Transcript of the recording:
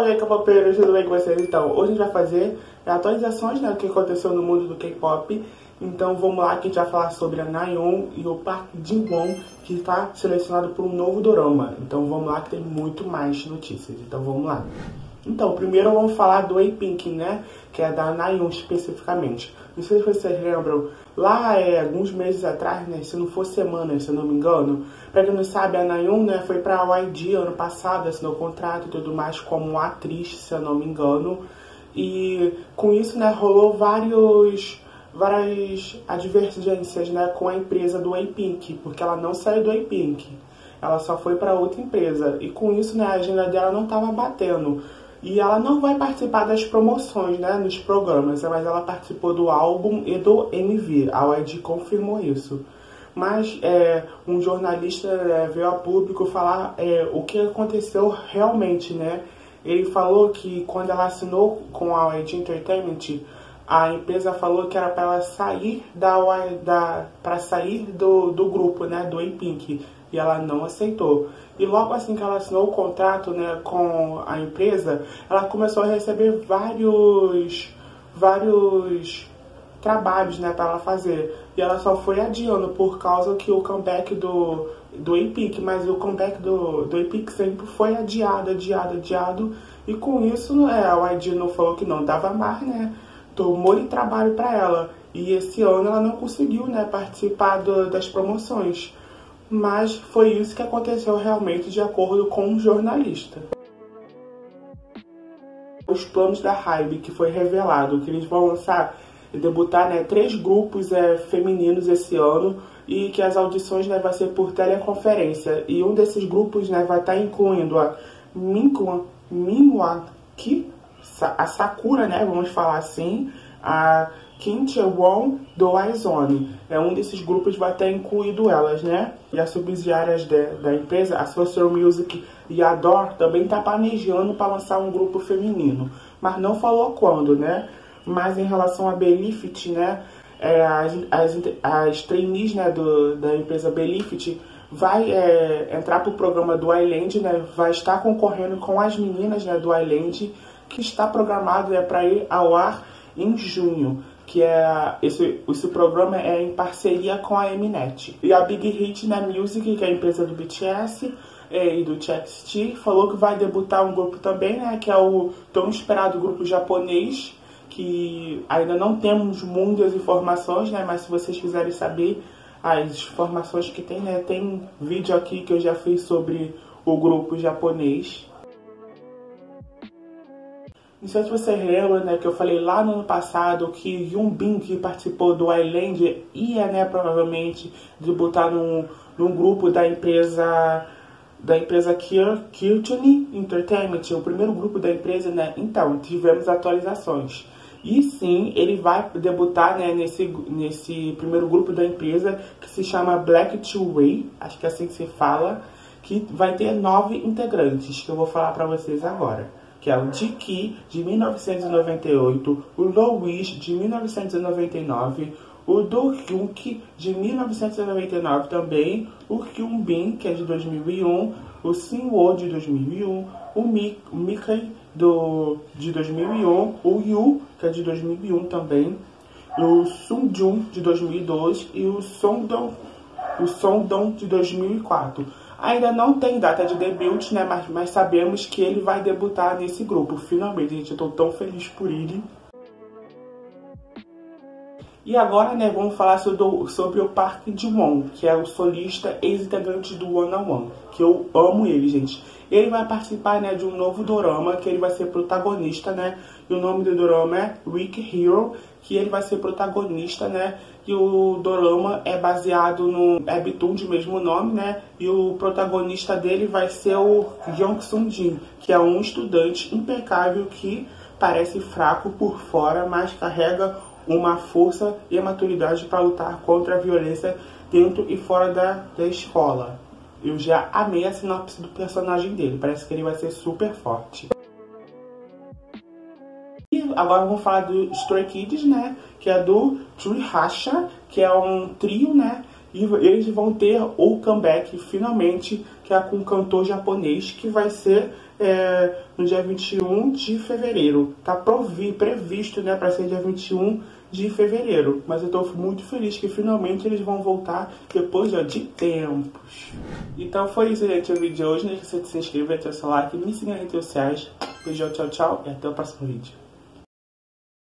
Olha aí, K-popeiros, tudo bem com vocês? Então, hoje a gente vai fazer atualizações, né, do que aconteceu no mundo do K-pop. Então vamos lá, que a gente vai falar sobre a Naeon e o Park Jin-won, que está selecionado por um novo dorama. Então vamos lá, que tem muito mais notícias. Então vamos lá. Então, primeiro vamos falar do Empink, né, que é da Naeon especificamente. Não sei se vocês lembram, lá alguns meses atrás, né, se não for semanas, se eu não me engano, pra quem não sabe, a Naeon, né, foi pra YG ano passado, assinou contrato e tudo mais como atriz, se eu não me engano. E com isso, né, rolou várias advergências, né, com a empresa do EPIC, porque ela não saiu do EPIC, ela só foi para outra empresa. E com isso, né, a agenda dela não estava batendo. E ela não vai participar das promoções, né, nos programas, mas ela participou do álbum e do MV. A YG confirmou isso. Mas um jornalista veio a público falar o que aconteceu realmente, né? Ele falou que quando ela assinou com a Ued Entertainment, a empresa falou que era para ela sair do grupo, né, do Empink, e ela não aceitou. E logo assim que ela assinou o contrato, né, com a empresa, ela começou a receber vários trabalhos, né, para ela fazer. E ela só foi adiando por causa que o comeback do EPIC, mas o comeback do EPIC sempre foi adiado. E com isso, a YG não falou que não dava mais, né? Tomou-lhe trabalho para ela. E esse ano ela não conseguiu, né, participar das promoções. Mas foi isso que aconteceu realmente, de acordo com um jornalista. Os planos da Hybe, que foi revelado, que eles vão lançar e debutar, né, 3 grupos femininos esse ano, e que as audições, né, vai ser por teleconferência. E um desses grupos, né, vai estar incluindo a Minkwa, a Sakura, né, vamos falar assim, a Kim Cha Wong do Aizone. Um desses grupos vai estar incluído elas, né? E as subsidiárias da empresa, a Social Music e a Ador, também está planejando para lançar um grupo feminino, mas não falou quando, né? Mas em relação a Belifit, né, as trainees, né, da empresa Belifit vai entrar para o programa do I-land, né, vai estar concorrendo com as meninas, né, do I-land, que está programado para ir ao ar em junho, que esse programa é em parceria com a Mnet. E a Big Hit, né, Music, que é a empresa do BTS e do TXT, falou que vai debutar um grupo também, né, que é o tão esperado grupo japonês, que ainda não temos muitas informações, né? Mas se vocês quiserem saber as informações que tem, né, tem vídeo aqui que eu já fiz sobre o grupo japonês. Não sei se vocês lembram, né, que eu falei lá no ano passado que Youngbin, que participou do I-land, ia, né, provavelmente debutar num grupo da empresa Kirtini Entertainment, o primeiro grupo da empresa, né? Então, tivemos atualizações. E sim, ele vai debutar, né, nesse primeiro grupo da empresa, que se chama Black2way, acho que é assim que se fala, que vai ter 9 integrantes, que eu vou falar pra vocês agora. Que é o Jiki, de 1998, o Louis, de 1999, o Do Hyuk, de 1999 também, o Youngbin, que é de 2001, o Sinwo, de 2001, o Mikkei, de 2001, o Yu, que é de 2001 também, o Sungjun, de 2002, e o Songdong, de 2004. Ainda não tem data de debut, né, mas sabemos que ele vai debutar nesse grupo. Finalmente, gente, eu tô tão feliz por ele. E agora, né, vamos falar sobre o Park Jin-won, que é o solista ex-integrante do One on One, que eu amo ele, gente. Ele vai participar, né, de um novo dorama, que ele vai ser protagonista, né, e o nome do dorama é Weak Hero, que ele vai ser protagonista, né, e o dorama é baseado no webtoon de mesmo nome, né, e o protagonista dele vai ser o Jong Sun Jin, que é um estudante impecável que parece fraco por fora, mas carrega uma força e maturidade para lutar contra a violência dentro e fora da escola. Eu já amei a sinopse do personagem dele, parece que ele vai ser super forte. E agora vamos falar do Stray Kids, né, que é do 3Racha, que é um trio, né, E eles vão ter o comeback, finalmente, que é com um cantor japonês, que vai ser no dia 21 de fevereiro. Tá previsto, né, para ser dia 21 de fevereiro. Mas eu tô muito feliz que finalmente eles vão voltar depois de tempos. Então foi isso, gente, o vídeo de hoje. Não esqueça de se inscrever, até o seu like, me siga nas redes sociais. Beijo, tchau, tchau e até o próximo vídeo.